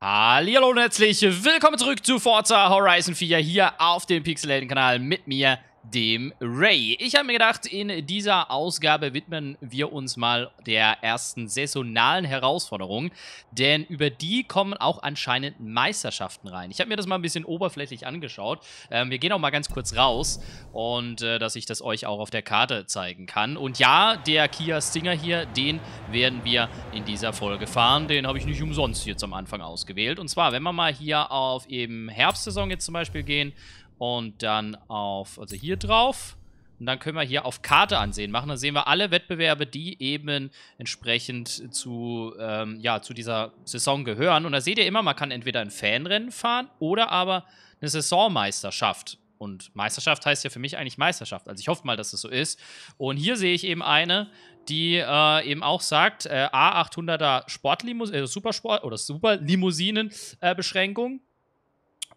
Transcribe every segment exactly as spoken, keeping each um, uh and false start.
Hallihallo und herzlich willkommen zurück zu Forza Horizon vier hier auf dem PixelHelden-Kanal mit mir, dem Ray. Ich habe mir gedacht, in dieser Ausgabe widmen wir uns mal der ersten saisonalen Herausforderung, denn über die kommen auch anscheinend Meisterschaften rein. Ich habe mir das mal ein bisschen oberflächlich angeschaut. Ähm, wir gehen auch mal ganz kurz raus und äh, dass ich das euch auch auf der Karte zeigen kann. Und ja, der Kia Stinger hier, den werden wir in dieser Folge fahren. Den habe ich nicht umsonst jetzt am Anfang ausgewählt. Und zwar, wenn wir mal hier auf eben Herbstsaison jetzt zum Beispiel gehen, und dann auf, also hier drauf. Und dann können wir hier auf Karte ansehen machen. Dann sehen wir alle Wettbewerbe, die eben entsprechend zu, ähm, ja, zu dieser Saison gehören. Und da seht ihr immer, man kann entweder ein Fanrennen fahren oder aber eine Saisonmeisterschaft. Und Meisterschaft heißt ja für mich eigentlich Meisterschaft. Also ich hoffe mal, dass es so ist. Und hier sehe ich eben eine, die äh, eben auch sagt, äh, A achthunderter Sportlimousinen, äh, Supersport- oder Superlimousinen-Beschränkung. Äh,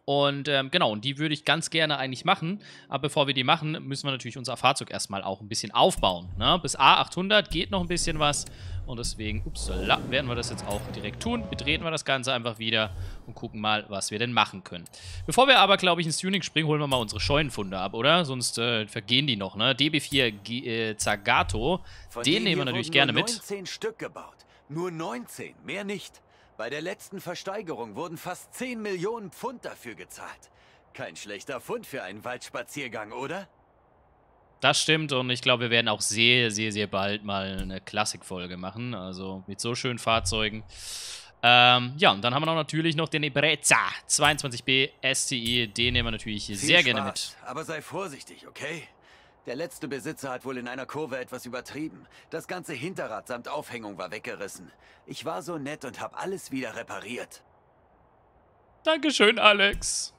Und ähm, genau, und die würde ich ganz gerne eigentlich machen. Aber bevor wir die machen, müssen wir natürlich unser Fahrzeug erstmal auch ein bisschen aufbauen. Ne? Bis A achthundert geht noch ein bisschen was. Und deswegen, upsala, werden wir das jetzt auch direkt tun. Betreten wir das Ganze einfach wieder und gucken mal, was wir denn machen können. Bevor wir aber, glaube ich, ins Tuning springen, holen wir mal unsere Scheunenfunde ab, oder? Sonst äh, vergehen die noch, ne? D B vier G äh, Zagato, von den nehmen wir natürlich gerne mit. neunzehn Stück gebaut. Nur neunzehn, mehr nicht. Bei der letzten Versteigerung wurden fast zehn Millionen Pfund dafür gezahlt. Kein schlechter Pfund für einen Waldspaziergang, oder? Das stimmt, und ich glaube, wir werden auch sehr, sehr, sehr bald mal eine Klassikfolge machen. Also mit so schönen Fahrzeugen. Ähm, ja, und dann haben wir noch natürlich noch den Ebrezza zweiundzwanzig B S T I. Den nehmen wir natürlich Viel sehr Spaß, gerne mit. Aber sei vorsichtig, okay? Der letzte Besitzer hat wohl in einer Kurve etwas übertrieben. Das ganze Hinterrad samt Aufhängung war weggerissen. Ich war so nett und habe alles wieder repariert. Dankeschön, Alex.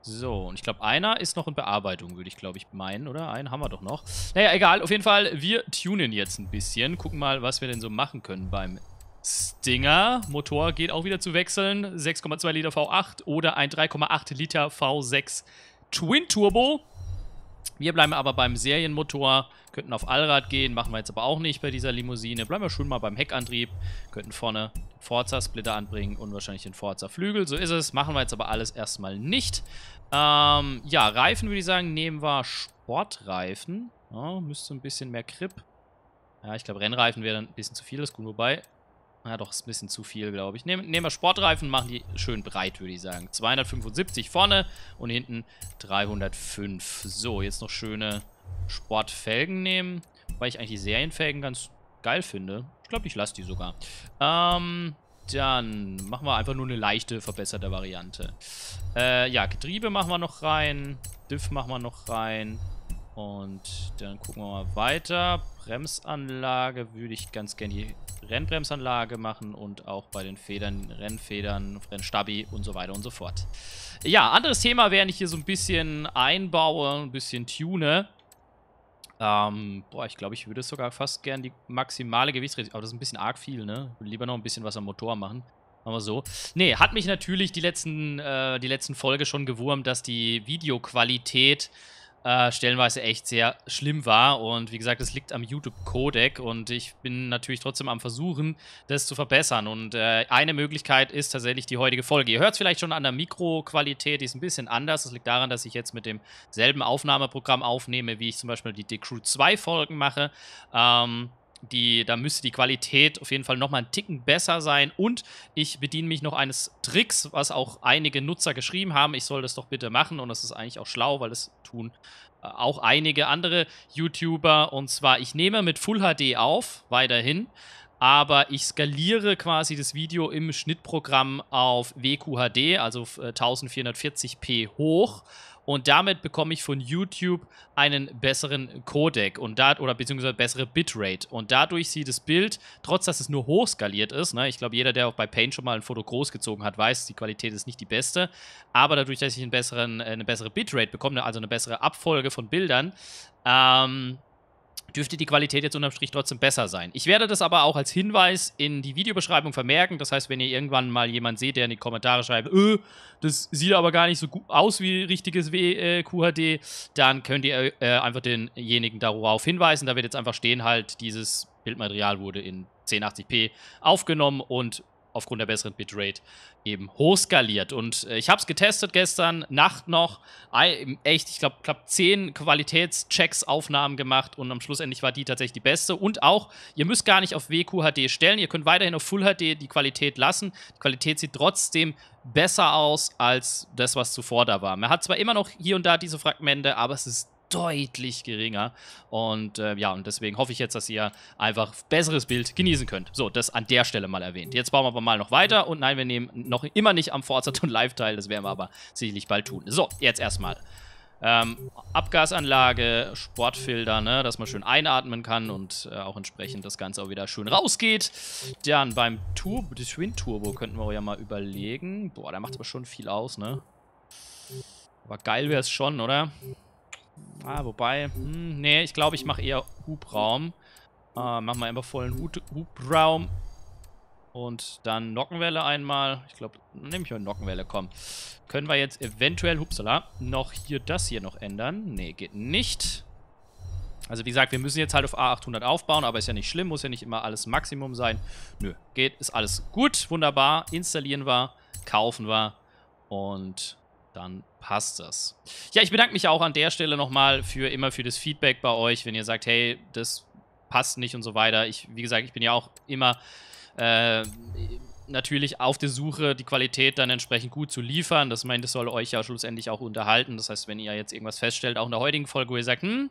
So, und ich glaube, einer ist noch in Bearbeitung, würde ich, glaube ich, meinen, oder? Einen haben wir doch noch. Naja, egal. Auf jeden Fall, wir tunen jetzt ein bisschen. Gucken mal, was wir denn so machen können beim Stinger. Motor geht auch wieder zu wechseln. sechs Komma zwei Liter V acht oder ein drei Komma acht Liter V sechs Twin Turbo. Wir bleiben aber beim Serienmotor, könnten auf Allrad gehen, machen wir jetzt aber auch nicht bei dieser Limousine. Bleiben wir schon mal beim Heckantrieb, könnten vorne den Forza-Splitter anbringen und wahrscheinlich den Forza-Flügel. So ist es, machen wir jetzt aber alles erstmal nicht. Ähm, ja, Reifen würde ich sagen, nehmen wir Sportreifen. Ja, müsste ein bisschen mehr Grip. Ja, ich glaube, Rennreifen wäre dann ein bisschen zu viel, das kommt wobei. Ja, doch, ist ein bisschen zu viel, glaube ich. Nehmen, nehmen wir Sportreifen, machen die schön breit, würde ich sagen. zweihundertfünfundsiebzig vorne und hinten dreihundertfünf. So, jetzt noch schöne Sportfelgen nehmen, weil ich eigentlich die Serienfelgen ganz geil finde. Ich glaube, ich lasse die sogar. Ähm, dann machen wir einfach nur eine leichte, verbesserte Variante. Äh, ja, Getriebe machen wir noch rein. Diff machen wir noch rein. Und dann gucken wir mal weiter. Bremsanlage würde ich ganz gerne die Rennbremsanlage machen und auch bei den Federn, Rennfedern, Rennstabi und so weiter und so fort. Ja, anderes Thema, während ich hier so ein bisschen einbaue, ein bisschen tune. Ähm, boah, ich glaube, ich würde sogar fast gern die maximale Gewichtsreduktion, aber das ist ein bisschen arg viel, ne? Ich würde lieber noch ein bisschen was am Motor machen. Aber so. Nee, hat mich natürlich die letzten, äh, die letzten Folge schon gewurmt, dass die Videoqualität Äh, stellenweise echt sehr schlimm war, und wie gesagt, es liegt am YouTube-Codec, und ich bin natürlich trotzdem am Versuchen, das zu verbessern, und äh, eine Möglichkeit ist tatsächlich die heutige Folge. Ihr hört es vielleicht schon an der Mikroqualität, die ist ein bisschen anders. Das liegt daran, dass ich jetzt mit demselben Aufnahmeprogramm aufnehme, wie ich zum Beispiel die The Crew zwei Folgen mache. Ähm, Die, da müsste die Qualität auf jeden Fall nochmal einen Ticken besser sein, und ich bediene mich noch eines Tricks, was auch einige Nutzer geschrieben haben, ich soll das doch bitte machen, und das ist eigentlich auch schlau, weil das tun äh, auch einige andere YouTuber, und zwar, ich nehme mit Full H D auf, weiterhin, aber ich skaliere quasi das Video im Schnittprogramm auf W Q H D, also äh, vierzehnhundertvierzig p hoch. Und damit bekomme ich von YouTube einen besseren Codec und da, oder beziehungsweise bessere Bitrate. Und dadurch sieht das Bild, trotz dass es nur hochskaliert ist, ne, ich glaube, jeder, der auch bei Paint schon mal ein Foto groß gezogen hat, weiß, die Qualität ist nicht die beste. Aber dadurch, dass ich einen besseren, eine bessere Bitrate bekomme, also eine bessere Abfolge von Bildern, ähm, dürfte die Qualität jetzt unterm Strich trotzdem besser sein. Ich werde das aber auch als Hinweis in die Videobeschreibung vermerken. Das heißt, wenn ihr irgendwann mal jemanden seht, der in die Kommentare schreibt, öh, das sieht aber gar nicht so gut aus wie richtiges W Q H D, dann könnt ihr äh, einfach denjenigen darauf hinweisen. Da wird jetzt einfach stehen, halt, dieses Bildmaterial wurde in zehnachtzig p aufgenommen und aufgrund der besseren Bitrate eben hochskaliert. Und äh, ich habe es getestet gestern Nacht noch. Echt, ich glaube, knapp zehn Qualitätschecks, Aufnahmen gemacht und am Schluss endlich war die tatsächlich die beste. Und auch, ihr müsst gar nicht auf W Q H D stellen. Ihr könnt weiterhin auf Full H D die Qualität lassen. Die Qualität sieht trotzdem besser aus als das, was zuvor da war. Man hat zwar immer noch hier und da diese Fragmente, aber es ist deutlich geringer. Und äh, ja, und deswegen hoffe ich jetzt, dass ihr einfach besseres Bild genießen könnt. So, das an der Stelle mal erwähnt. Jetzt bauen wir aber mal noch weiter. Und nein, wir nehmen noch immer nicht am Forza und Live teil. Das werden wir aber sicherlich bald tun. So, jetzt erstmal. Ähm, Abgasanlage, Sportfilter, ne, dass man schön einatmen kann und äh, auch entsprechend das Ganze auch wieder schön rausgeht. Dann beim Turbo, das Twin-Turbo könnten wir ja mal überlegen. Boah, da macht aber schon viel aus, ne? Aber geil wäre es schon, oder? Ah, wobei, hm, nee, ich glaube, ich mache eher Hubraum. Äh, machen wir einfach vollen Hut, Hubraum. Und dann Nockenwelle einmal. Ich glaube, nehme ich mal Nockenwelle, komm. Können wir jetzt eventuell, hupsala, noch hier das hier noch ändern? Nee, geht nicht. Also wie gesagt, wir müssen jetzt halt auf A achthundert aufbauen, aber ist ja nicht schlimm, muss ja nicht immer alles Maximum sein. Nö, geht, ist alles gut, wunderbar, installieren wir, kaufen wir und dann passt das. Ja, ich bedanke mich auch an der Stelle nochmal für immer für das Feedback bei euch, wenn ihr sagt, hey, das passt nicht und so weiter. Ich, wie gesagt, ich bin ja auch immer äh, natürlich auf der Suche, die Qualität dann entsprechend gut zu liefern. Das meint, das soll euch ja schlussendlich auch unterhalten. Das heißt, wenn ihr jetzt irgendwas feststellt, auch in der heutigen Folge, wo ihr sagt, hm,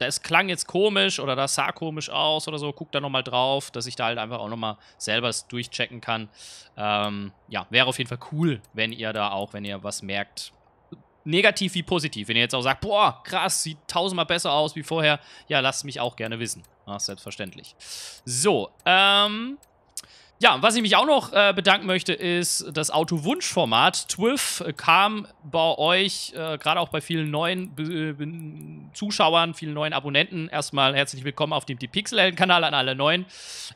das klang jetzt komisch oder das sah komisch aus oder so, guckt da nochmal drauf, dass ich da halt einfach auch nochmal selber durchchecken kann. Ähm, ja, wäre auf jeden Fall cool, wenn ihr da auch, wenn ihr was merkt, negativ wie positiv. Wenn ihr jetzt auch sagt, boah, krass, sieht tausendmal besser aus wie vorher, ja, lasst mich auch gerne wissen. Ja, selbstverständlich. So, ähm... ja, was ich mich auch noch äh, bedanken möchte, ist das Autowunschformat. D W I F äh, kam bei euch, äh, gerade auch bei vielen neuen äh, Zuschauern, vielen neuen Abonnenten. Erstmal herzlich willkommen auf dem DiePixelHelden-Kanal an alle neuen.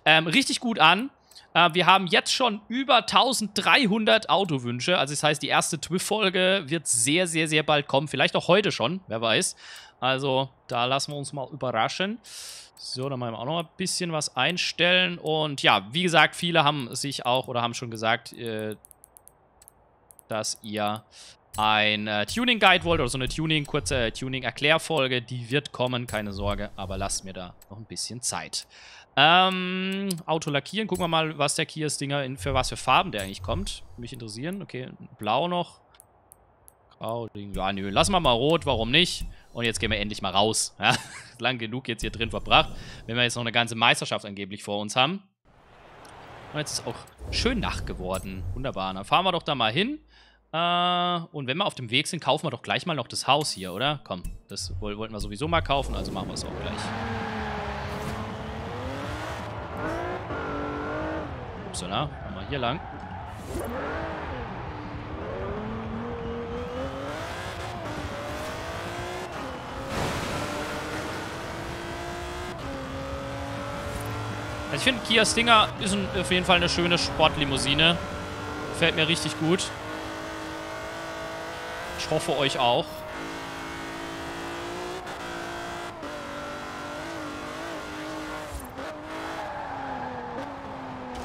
Ähm, richtig gut an. Äh, wir haben jetzt schon über dreizehnhundert Autowünsche. Also das heißt, die erste D W I F-Folge wird sehr, sehr, sehr bald kommen. Vielleicht auch heute schon, wer weiß. Also da lassen wir uns mal überraschen. So, dann machen wir auch noch ein bisschen was einstellen. Und ja, wie gesagt, viele haben sich auch oder haben schon gesagt, äh, dass ihr ein äh, Tuning-Guide wollt oder so eine Tuning, kurze Tuning-Erklärfolge. Die wird kommen, keine Sorge, aber lasst mir da noch ein bisschen Zeit. Ähm, Auto lackieren. Gucken wir mal, was der Kia Stinger in, für was für Farben der eigentlich kommt. Mich interessieren. Okay, blau noch. Oh, ja, nö, lassen wir mal rot, warum nicht? Und jetzt gehen wir endlich mal raus. Ja, lang genug jetzt hier drin verbracht, wenn wir jetzt noch eine ganze Meisterschaft angeblich vor uns haben. Und jetzt ist auch schön Nacht geworden. Wunderbar, dann fahren wir doch da mal hin. Äh, und wenn wir auf dem Weg sind, kaufen wir doch gleich mal noch das Haus hier, oder? Komm, das wollten wir sowieso mal kaufen, also machen wir es auch gleich. Upsala, fahren wir hier lang. Also ich finde, Kia Stinger ist ein, auf jeden Fall eine schöne Sportlimousine. Gefällt mir richtig gut. Ich hoffe, euch auch.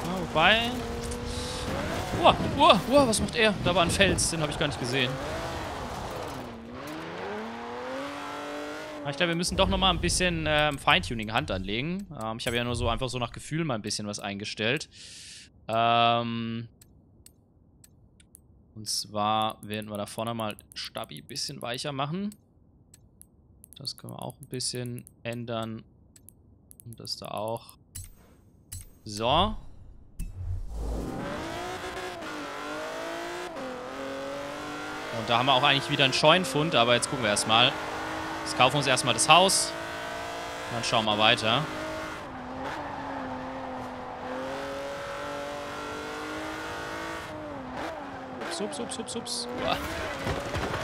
Ja, wobei... Uah, uah, uah, was macht er? Da war ein Fels, den habe ich gar nicht gesehen. Ich glaube, wir müssen doch nochmal ein bisschen ähm, Feintuning Hand anlegen. Ähm, ich habe ja nur so einfach so nach Gefühl mal ein bisschen was eingestellt. Ähm Und zwar werden wir da vorne mal Stabi ein bisschen weicher machen. Das können wir auch ein bisschen ändern. Und das da auch. So. Und da haben wir auch eigentlich wieder einen Scheunenfund, aber jetzt gucken wir erstmal. Jetzt kaufen wir uns erstmal das Haus. Dann schauen wir weiter. Ups, ups, ups, ups, ups.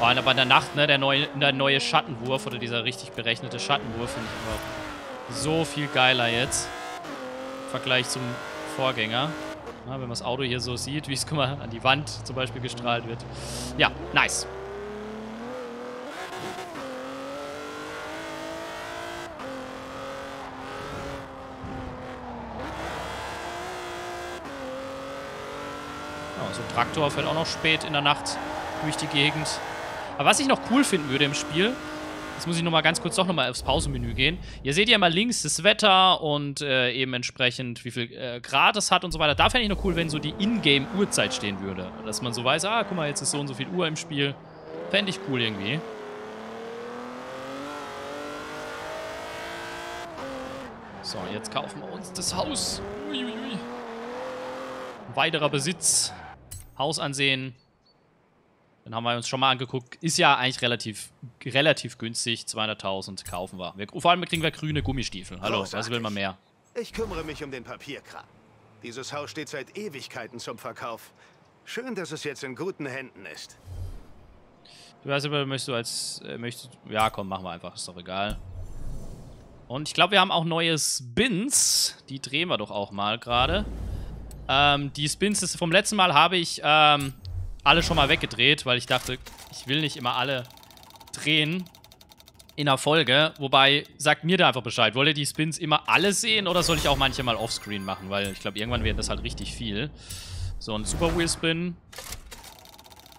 Oh, aber in der Nacht, ne, der neue, der neue Schattenwurf oder dieser richtig berechnete Schattenwurf finde ich überhaupt so viel geiler jetzt. Im Vergleich zum Vorgänger. Na, wenn man das Auto hier so sieht, wie es guck mal, an die Wand zum Beispiel gestrahlt wird. Ja, nice. so ein Traktor fällt auch noch spät in der Nacht durch die Gegend. Aber was ich noch cool finden würde im Spiel, jetzt muss ich nochmal ganz kurz doch nochmal aufs Pausenmenü gehen. Ihr seht ja mal links das Wetter und äh, eben entsprechend, wie viel äh, Grad es hat und so weiter. Da fände ich noch cool, wenn so die Ingame-Uhrzeit stehen würde. Dass man so weiß, ah, guck mal, jetzt ist so und so viel Uhr im Spiel. Fände ich cool irgendwie. So, jetzt kaufen wir uns das Haus. Uiuiui. Weiterer Besitz. Haus ansehen. Dann haben wir uns schon mal angeguckt. Ist ja eigentlich relativ, relativ günstig. zweihunderttausend kaufen wir. wir. Vor allem kriegen wir grüne Gummistiefel. Hallo, großartig. Was will man mehr? Ich kümmere mich um den Papierkram. Dieses Haus steht seit Ewigkeiten zum Verkauf. Schön, dass es jetzt in guten Händen ist. Du weißt aber, möchtest du als... Äh, möchtest, ja, komm, machen wir einfach. Ist doch egal. Und ich glaube, wir haben auch neue Spins. Die drehen wir doch auch mal gerade. Ähm, die Spins das vom letzten Mal habe ich ähm, alle schon mal weggedreht, weil ich dachte, ich will nicht immer alle drehen in der Folge. Wobei, sagt mir da einfach Bescheid. Wollt ihr die Spins immer alle sehen oder soll ich auch manche mal offscreen machen? Weil ich glaube, irgendwann werden das halt richtig viel. So, ein Super Wheel Spin.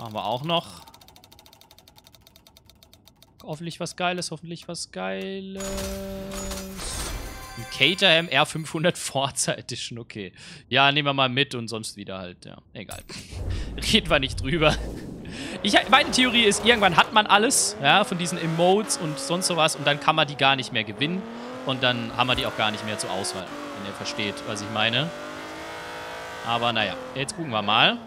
Machen wir auch noch. Hoffentlich was Geiles, hoffentlich was Geiles. Caterham R fünfhundert Forza Edition, okay. Ja, nehmen wir mal mit und sonst wieder halt, ja. Egal. Reden wir nicht drüber. Ich, meine Theorie ist, irgendwann hat man alles, ja, von diesen Emotes und sonst sowas und dann kann man die gar nicht mehr gewinnen und dann haben wir die auch gar nicht mehr zur Auswahl, wenn ihr versteht, was ich meine. Aber naja, jetzt gucken wir mal.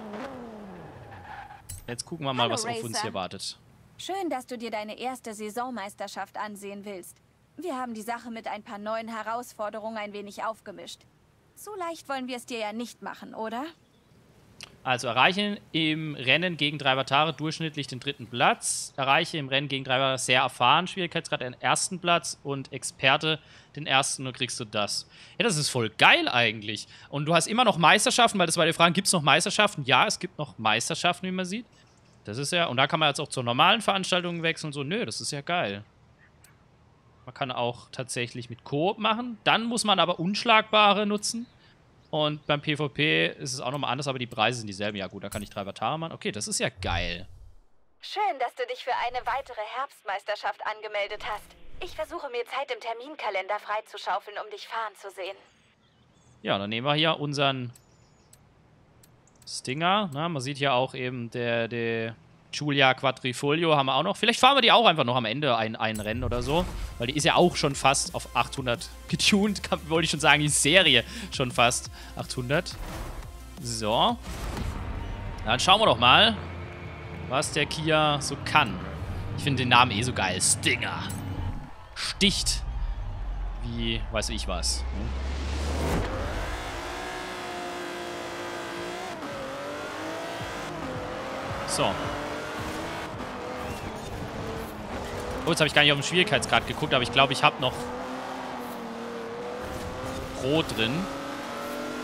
Jetzt gucken wir mal, Hallo, was Racer. auf uns hier wartet. Schön, dass du dir deine erste Saisonmeisterschaft ansehen willst. Wir haben die Sache mit ein paar neuen Herausforderungen ein wenig aufgemischt. So leicht wollen wir es dir ja nicht machen, oder? Also erreichen im Rennen gegen drei Avatare durchschnittlich den dritten Platz. Erreiche im Rennen gegen drei Avatare sehr erfahren, Schwierigkeitsgrad den ersten Platz und Experte den ersten und kriegst du das. Ja, das ist voll geil eigentlich. Und du hast immer noch Meisterschaften, weil das war die Frage, gibt es noch Meisterschaften? Ja, es gibt noch Meisterschaften, wie man sieht. Das ist ja, und da kann man jetzt auch zur normalen Veranstaltung wechseln und so. Nö, das ist ja geil. Man kann auch tatsächlich mit Koop machen. Dann muss man aber Unschlagbare nutzen. Und beim PvP ist es auch nochmal anders, aber die Preise sind dieselben. Ja gut, da kann ich drei Avatare machen. Okay, das ist ja geil. Schön, dass du dich für eine weitere Herbstmeisterschaft angemeldet hast. Ich versuche mir Zeit im Terminkalender freizuschaufeln, um dich fahren zu sehen. Ja, dann nehmen wir hier unseren Stinger. Na, man sieht ja auch eben der, der Giulia Quadrifoglio haben wir auch noch. Vielleicht fahren wir die auch einfach noch am Ende ein, ein Rennen oder so. Weil die ist ja auch schon fast auf achthundert getuned. Wollte ich schon sagen, die Serie schon fast achthundert. So. Dann schauen wir doch mal, was der Kia so kann. Ich finde den Namen eh so geil. Stinger. Sticht. Wie, weiß ich was. Hm? So. Oh, jetzt habe ich gar nicht auf den Schwierigkeitsgrad geguckt, aber ich glaube, ich habe noch Pro drin.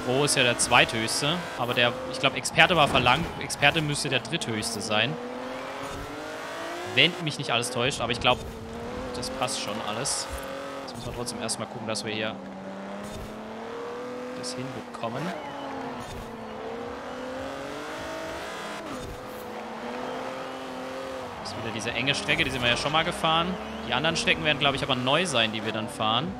Pro ist ja der zweithöchste, aber der, ich glaube, Experte war verlangt. Experte müsste der dritthöchste sein. Wenn mich nicht alles täuscht, aber ich glaube, das passt schon alles. Jetzt müssen wir trotzdem erstmal gucken, dass wir hier das hinbekommen. Wieder diese enge Strecke, die sind wir ja schon mal gefahren. Die anderen Strecken werden, glaube ich, aber neu sein, die wir dann fahren.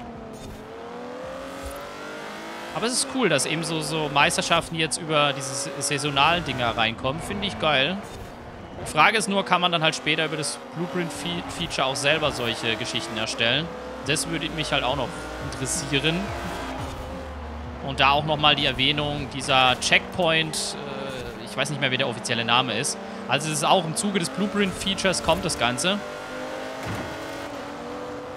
Aber es ist cool, dass eben so, so Meisterschaften jetzt über diese saisonalen Dinger reinkommen. Finde ich geil. Die Frage ist nur, kann man dann halt später über das Blueprint-Feature auch selber solche Geschichten erstellen? Das würde mich halt auch noch interessieren. Und da auch nochmal die Erwähnung dieser Checkpoint, ich weiß nicht mehr, wie der offizielle Name ist. Also es ist auch im Zuge des Blueprint-Features kommt das Ganze.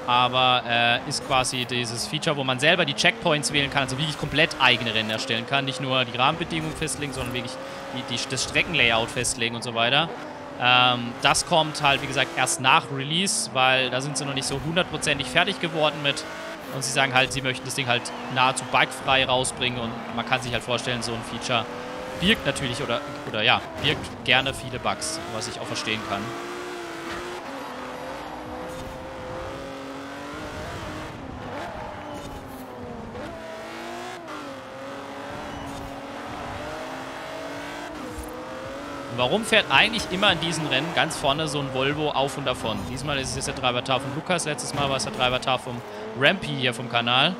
Aber äh, ist quasi dieses Feature, wo man selber die Checkpoints wählen kann, also wirklich komplett eigene Rennen erstellen kann. Nicht nur die Rahmenbedingungen festlegen, sondern wirklich die, die, das Streckenlayout festlegen und so weiter. Ähm, das kommt halt, wie gesagt, erst nach Release, weil da sind sie noch nicht so hundertprozentig fertig geworden mit. Und sie sagen halt, sie möchten das Ding halt nahezu bugfrei rausbringen und man kann sich halt vorstellen, so ein Feature birgt natürlich, oder, oder ja, birgt gerne viele Bugs, was ich auch verstehen kann. Und warum fährt eigentlich immer in diesen Rennen ganz vorne so ein Volvo auf und davon? Diesmal ist es jetzt der Driver-Tar von Lukas, letztes Mal war es der Driver-Tar vom Rampy hier vom Kanal.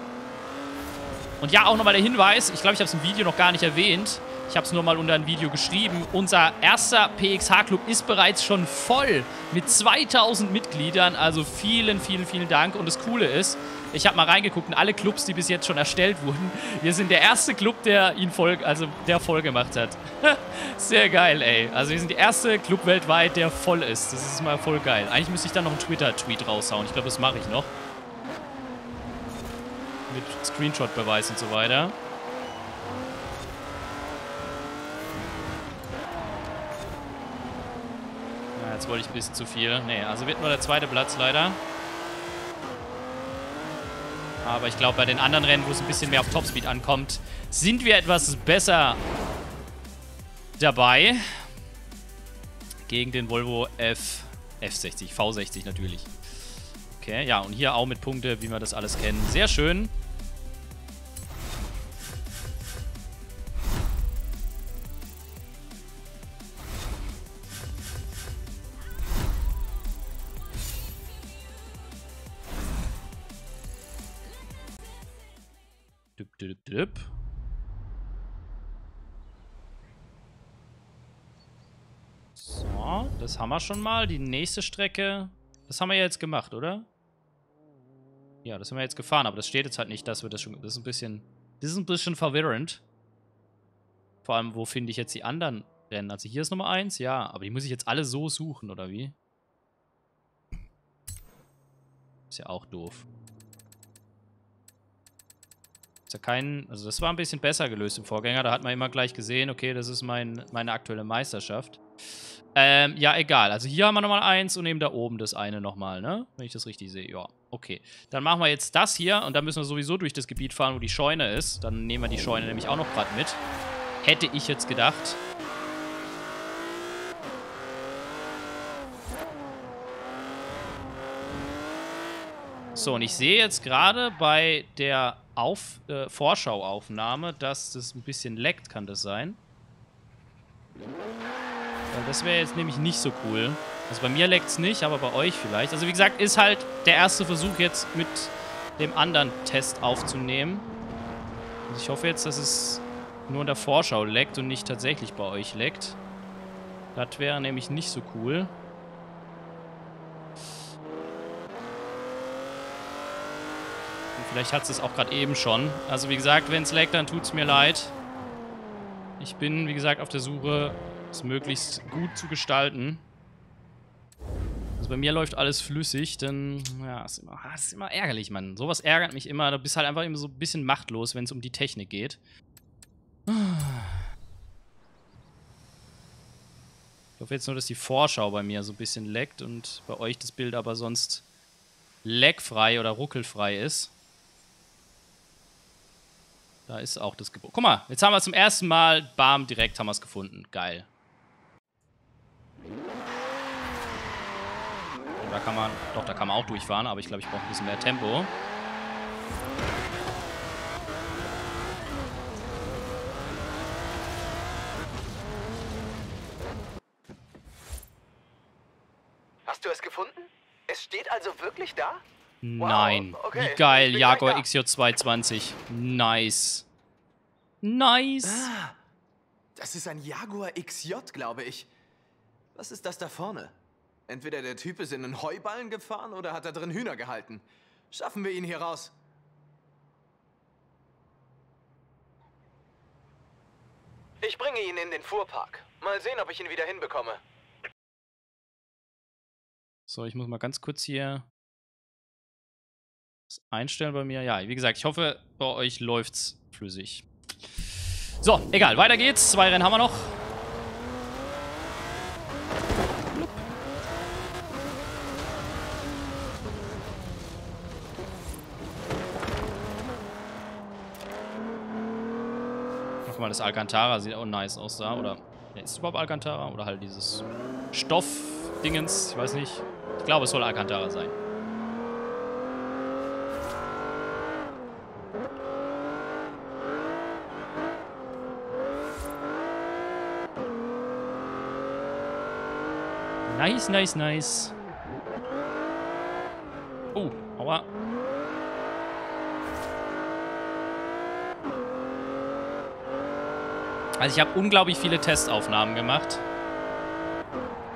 Und ja, auch nochmal der Hinweis, ich glaube, ich habe es im Video noch gar nicht erwähnt. Ich habe es nur mal unter ein Video geschrieben. Unser erster P X H-Club ist bereits schon voll mit zweitausend Mitgliedern. Also vielen, vielen, vielen Dank. Und das Coole ist, ich habe mal reingeguckt in alle Clubs, die bis jetzt schon erstellt wurden. Wir sind der erste Club, der ihn voll, also der voll gemacht hat. Sehr geil, ey. Also wir sind der erste Club weltweit, der voll ist. Das ist mal voll geil. Eigentlich müsste ich da noch einen Twitter-Tweet raushauen. Ich glaube, das mache ich noch. Mit Screenshot-Beweis und so weiter. Ja, jetzt wollte ich ein bisschen zu viel. Nee, also wird nur der zweite Platz leider. Aber ich glaube, bei den anderen Rennen, wo es ein bisschen mehr auf Topspeed ankommt, sind wir etwas besser dabei. Gegen den Volvo F, F sechzig, V sechzig natürlich. Okay, ja, und hier auch mit Punkte, wie wir das alles kennen. Sehr schön. Düpp, düpp, düpp. So, das haben wir schon mal. Die nächste Strecke, das haben wir ja jetzt gemacht, oder? Ja, das haben wir jetzt gefahren, aber das steht jetzt halt nicht, dass wir das schon... Das ist ein bisschen... Das ist ein bisschen verwirrend. Vor allem, wo finde ich jetzt die anderen Rennen? Also hier ist Nummer eins, ja. Aber die muss ich jetzt alle so suchen, oder wie? Ist ja auch doof. Ist ja kein... Also das war ein bisschen besser gelöst im Vorgänger. Da hat man immer gleich gesehen, okay, das ist mein, meine aktuelle Meisterschaft. Ähm, ja, egal. Also hier haben wir nochmal eins und eben da oben das eine nochmal, ne? Wenn ich das richtig sehe, ja. Okay, dann machen wir jetzt das hier und dann müssen wir sowieso durch das Gebiet fahren, wo die Scheune ist. Dann nehmen wir die Scheune nämlich auch noch gerade mit. Hätte ich jetzt gedacht. So, und ich sehe jetzt gerade bei der Auf äh, Vorschauaufnahme, dass das ein bisschen leckt, kann das sein. Weil das wäre jetzt nämlich nicht so cool. Also bei mir leckt es nicht, aber bei euch vielleicht. Also wie gesagt, ist halt der erste Versuch jetzt mit dem anderen Test aufzunehmen. Also ich hoffe jetzt, dass es nur in der Vorschau leckt und nicht tatsächlich bei euch leckt. Das wäre nämlich nicht so cool. Und vielleicht hat es auch gerade eben schon. Also wie gesagt, wenn es leckt, dann tut es mir leid. Ich bin, wie gesagt, auf der Suche, es möglichst gut zu gestalten. Also bei mir läuft alles flüssig, denn ja, ist immer, ist immer ärgerlich, Mann. Sowas ärgert mich immer. Du bist halt einfach immer so ein bisschen machtlos, wenn es um die Technik geht. Ich hoffe jetzt nur, dass die Vorschau bei mir so ein bisschen leckt und bei euch das Bild aber sonst lagfrei oder ruckelfrei ist. Da ist auch das Gebot. Guck mal, jetzt haben wir es zum ersten Mal, bam, direkt haben wir es gefunden. Geil. Da kann man, doch, da kann man auch durchfahren, aber ich glaube, ich brauche ein bisschen mehr Tempo. Hast du es gefunden? Es steht also wirklich da? Nein. Wow, okay. Wie geil, Jaguar X J zwei zwanzig. Nice. Nice. Ah, das ist ein Jaguar X J, glaube ich. Was ist das da vorne? Entweder der Typ ist in einen Heuballen gefahren oder hat da drin Hühner gehalten. Schaffen wir ihn hier raus. Ich bringe ihn in den Fuhrpark. Mal sehen, ob ich ihn wieder hinbekomme. So, ich muss mal ganz kurz hier das einstellen bei mir. Ja, wie gesagt, ich hoffe, bei euch läuft's flüssig. So, egal, weiter geht's. Zwei Rennen haben wir noch. Das Alcantara sieht auch nice aus da, oder ja, ist es überhaupt Alcantara oder halt dieses Stoffdingens, ich weiß nicht. Ich glaube, es soll Alcantara sein. Nice, nice, nice. Oh, aua. Also ich habe unglaublich viele Testaufnahmen gemacht.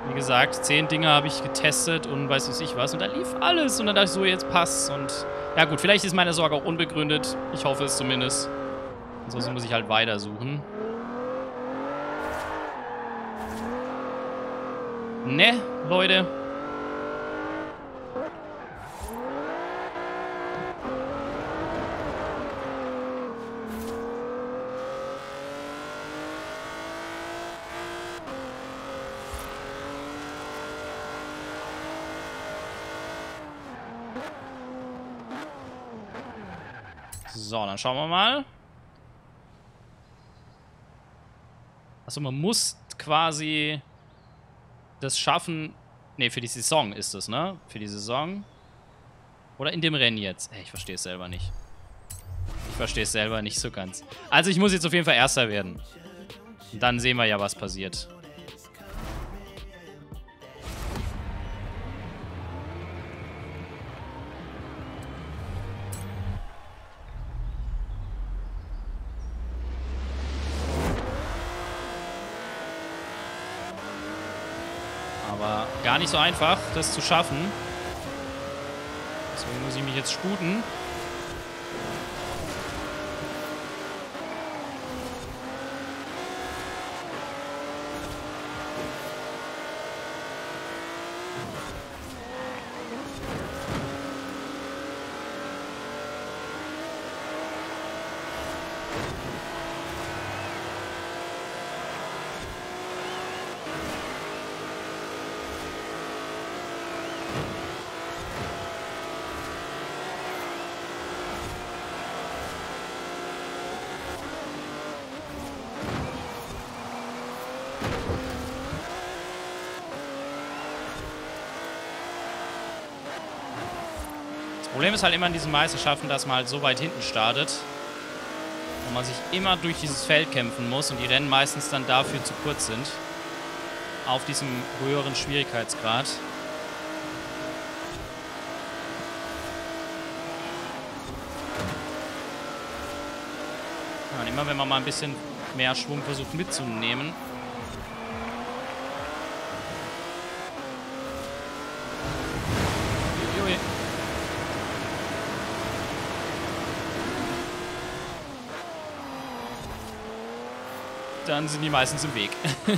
Wie gesagt, zehn Dinge habe ich getestet und weiß nicht ich was. Und da lief alles. Und dann dachte ich so, jetzt passt. Und ja gut, vielleicht ist meine Sorge auch unbegründet. Ich hoffe es zumindest. Ansonsten muss ich halt weitersuchen. Ne, Leute. So, dann schauen wir mal. Achso, man muss quasi das schaffen. Ne, für die Saison ist das, ne? Für die Saison. Oder in dem Rennen jetzt. Hey, ich verstehe es selber nicht. Ich verstehe es selber nicht so ganz. Also ich muss jetzt auf jeden Fall Erster werden. Und dann sehen wir ja, was passiert. Gar nicht so einfach, das zu schaffen. Deswegen muss ich mich jetzt sputen. Das Problem ist halt immer in diesen Meisterschaften, dass man halt so weit hinten startet und man sich immer durch dieses Feld kämpfen muss und die Rennen meistens dann dafür zu kurz sind. Auf diesem höheren Schwierigkeitsgrad. Ja, und immer wenn man mal ein bisschen mehr Schwung versucht mitzunehmen. Dann sind die meistens im Weg. Und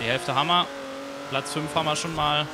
die Hälfte haben wir. Platz fünf haben wir schon mal.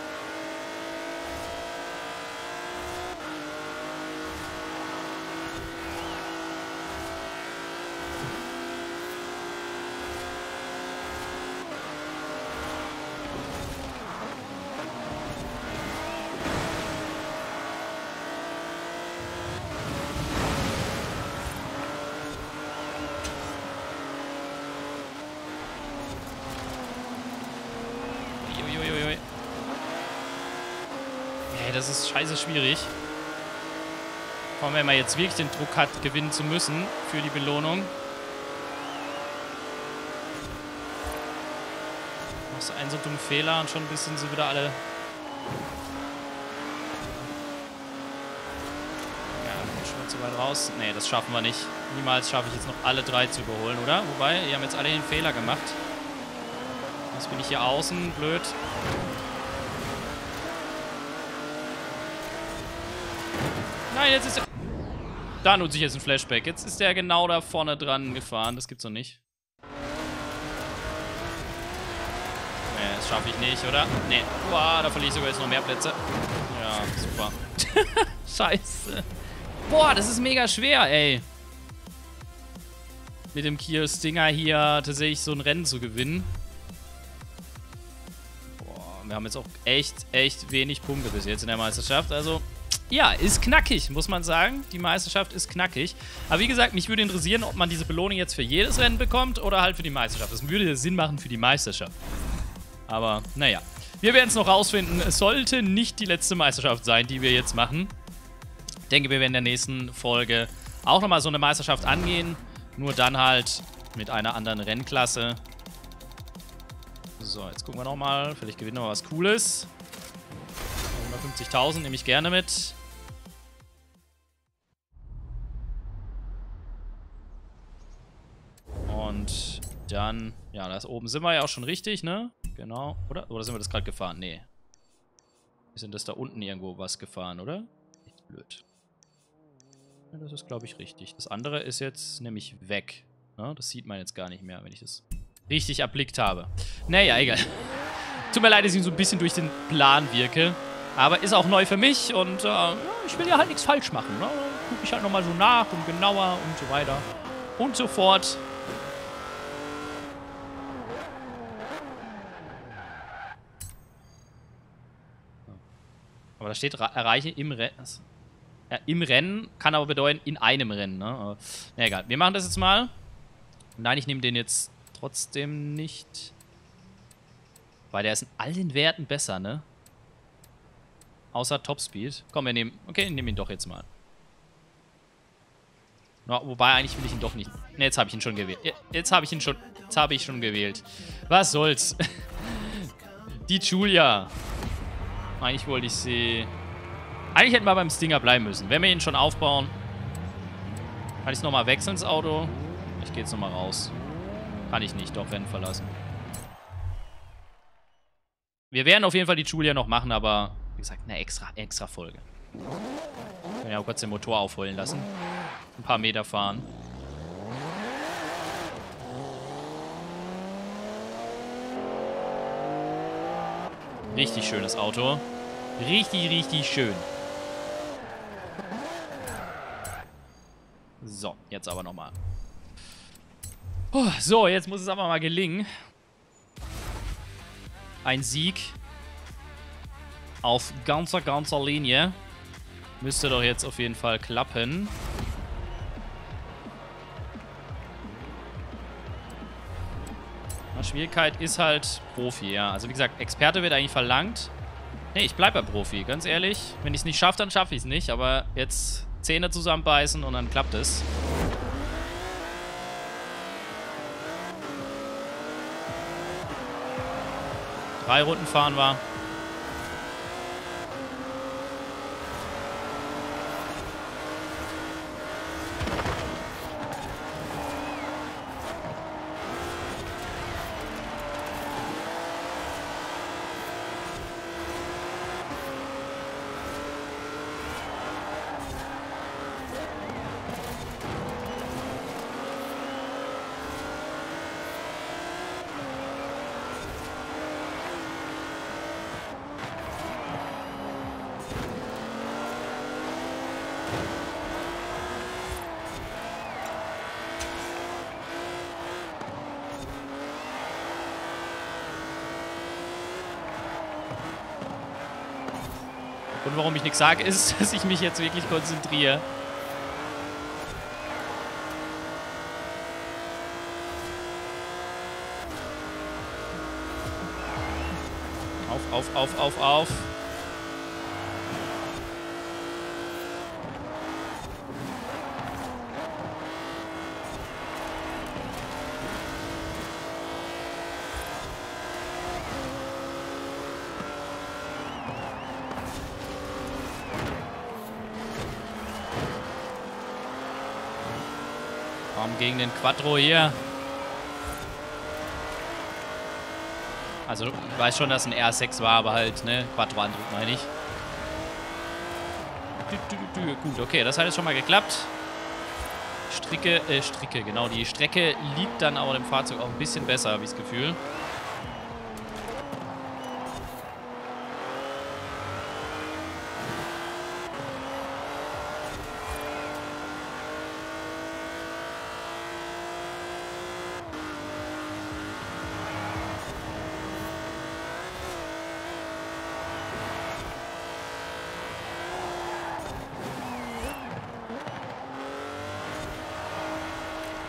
Das ist scheiße schwierig. Vor allem, wenn man jetzt wirklich den Druck hat, gewinnen zu müssen für die Belohnung. Machst du einen so dummen Fehler und schon ein bisschen sind wieder alle. Ja, schon mal zu weit raus. Nee, das schaffen wir nicht. Niemals schaffe ich jetzt noch alle drei zu überholen, oder? Wobei, die haben jetzt alle den Fehler gemacht. Jetzt bin ich hier außen. Blöd. Nein, jetzt ist er. Da nutze ich jetzt ein Flashback. Jetzt ist der genau da vorne dran gefahren. Das gibt's doch nicht. Nee, das schaffe ich nicht, oder? Nee. Boah, da verliere ich sogar jetzt noch mehr Plätze. Ja, super. Scheiße. Boah, das ist mega schwer, ey. Mit dem Kia Stinger hier tatsächlich so ein Rennen zu gewinnen. Boah, wir haben jetzt auch echt, echt wenig Punkte bis jetzt in der Meisterschaft. Also. Ja, ist knackig, muss man sagen. Die Meisterschaft ist knackig. Aber wie gesagt, mich würde interessieren, ob man diese Belohnung jetzt für jedes Rennen bekommt oder halt für die Meisterschaft. Das würde Sinn machen für die Meisterschaft. Aber, naja. Wir werden es noch rausfinden. Es sollte nicht die letzte Meisterschaft sein, die wir jetzt machen. Ich denke, wir werden in der nächsten Folge auch nochmal so eine Meisterschaft angehen. Nur dann halt mit einer anderen Rennklasse. So, jetzt gucken wir nochmal. Vielleicht gewinnen wir was Cooles. hundertfünfzigtausend nehme ich gerne mit. Und dann, ja, da oben sind wir ja auch schon richtig, ne? Genau, oder? Oder sind wir das gerade gefahren? Nee. Wir sind das da unten irgendwo was gefahren, oder? Echt blöd. Ja, das ist, glaube ich, richtig. Das andere ist jetzt nämlich weg. Ne? Das sieht man jetzt gar nicht mehr, wenn ich das richtig erblickt habe. Naja, egal. Tut mir leid, dass ich so ein bisschen durch den Plan wirke. Aber ist auch neu für mich und äh, ich will ja halt nichts falsch machen. Ne? Guck ich halt nochmal so nach und genauer und so weiter und so fort. Aber da steht, erreiche im Rennen. Ja, im Rennen kann aber bedeuten, in einem Rennen. Ne? Aber, na egal, wir machen das jetzt mal. Nein, ich nehme den jetzt trotzdem nicht. Weil der ist in all den Werten besser, ne? Außer Topspeed. Komm, wir nehmen. Okay, nehmen ihn doch jetzt mal. No, wobei, eigentlich will ich ihn doch nicht. Ne, jetzt habe ich ihn schon gewählt. Jetzt habe ich ihn schon. Jetzt habe ich schon gewählt. Was soll's? Die Giulia. Eigentlich wollte ich sie. Eigentlich hätten wir beim Stinger bleiben müssen. Wenn wir ihn schon aufbauen. Kann ich es nochmal wechseln, das Auto? Ich gehe jetzt nochmal raus. Kann ich nicht, doch Rennen verlassen. Wir werden auf jeden Fall die Giulia noch machen, aber wie gesagt, eine extra, extra Folge. Wir können ja auch kurz den Motor aufholen lassen. Ein paar Meter fahren. Richtig schönes Auto. Richtig, richtig schön. So, jetzt aber nochmal. So, jetzt muss es aber mal gelingen. Ein Sieg auf ganzer, ganzer Linie. Müsste doch jetzt auf jeden Fall klappen. Die Schwierigkeit ist halt Profi, ja. Also wie gesagt, Experte wird eigentlich verlangt. Nee, ich bleibe ja Profi, ganz ehrlich. Wenn ich es nicht schaffe, dann schaffe ich es nicht. Aber jetzt Zähne zusammenbeißen und dann klappt es. Drei Runden fahren wir. Und warum ich nichts sage, ist, dass ich mich jetzt wirklich konzentriere. Auf, auf, auf, auf, auf. Gegen den Quattro hier. Also, ich weiß schon, dass ein R sechs war, aber halt, ne? Quattro-Antrieb meine ich. Du, du, du, du. Gut, okay, das hat jetzt schon mal geklappt. Stricke, äh, Stricke, genau. Die Strecke liegt dann aber dem Fahrzeug auch ein bisschen besser, habe ich das Gefühl.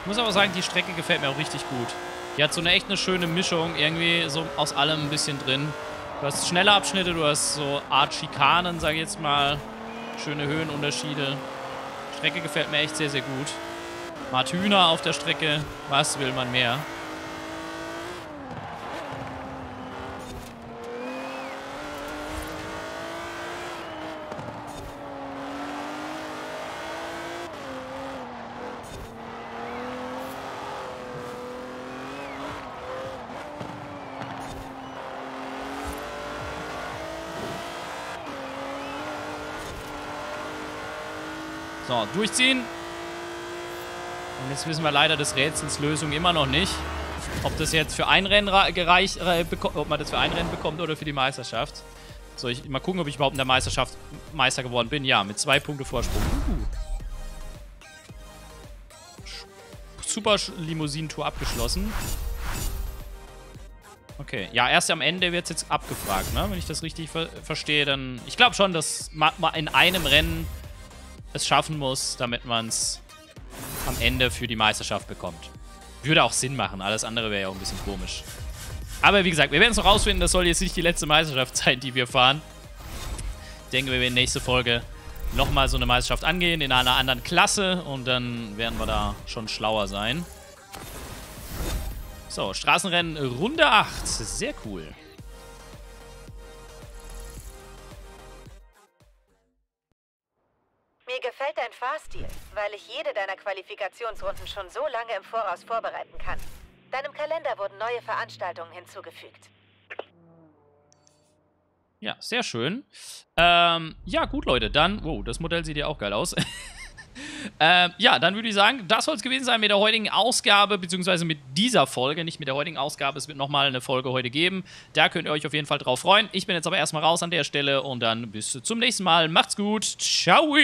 Ich muss aber sagen, die Strecke gefällt mir auch richtig gut. Die hat so eine echt eine schöne Mischung, irgendwie so aus allem ein bisschen drin. Du hast schnelle Abschnitte, du hast so Art Schikanen, sage ich jetzt mal. Schöne Höhenunterschiede. Die Strecke gefällt mir echt sehr, sehr gut. Macht Hühner auf der Strecke. Was will man mehr? So, durchziehen. Und jetzt wissen wir leider des Rätsels Lösung immer noch nicht. Ob das jetzt für ein Rennen gereicht, äh, ob man das für ein Rennen bekommt oder für die Meisterschaft. So, ich mal gucken, ob ich überhaupt in der Meisterschaft Meister geworden bin. Ja, mit zwei Punkte Vorsprung. Uh. Super Limousinen-Tour abgeschlossen. Okay, ja, erst am Ende wird es jetzt abgefragt, ne? Wenn ich das richtig ver verstehe, dann... Ich glaube schon, dass man in einem Rennen es schaffen muss, damit man es am Ende für die Meisterschaft bekommt. Würde auch Sinn machen, alles andere wäre ja auch ein bisschen komisch. Aber wie gesagt, wir werden es noch rausfinden, das soll jetzt nicht die letzte Meisterschaft sein, die wir fahren. Ich denke, wir werden nächste Folge nochmal so eine Meisterschaft angehen, in einer anderen Klasse. Und dann werden wir da schon schlauer sein. So, Straßenrennen Runde acht. Sehr cool. Mir gefällt dein Fahrstil, weil ich jede deiner Qualifikationsrunden schon so lange im Voraus vorbereiten kann. Deinem Kalender wurden neue Veranstaltungen hinzugefügt. Ja, sehr schön. Ähm, ja, gut, Leute, dann... Wow, das Modell sieht ja auch geil aus. ähm, ja, dann würde ich sagen, das soll es gewesen sein mit der heutigen Ausgabe, beziehungsweise mit dieser Folge, nicht mit der heutigen Ausgabe. Es wird nochmal eine Folge heute geben. Da könnt ihr euch auf jeden Fall drauf freuen. Ich bin jetzt aber erstmal raus an der Stelle und dann bis zum nächsten Mal. Macht's gut. Ciao.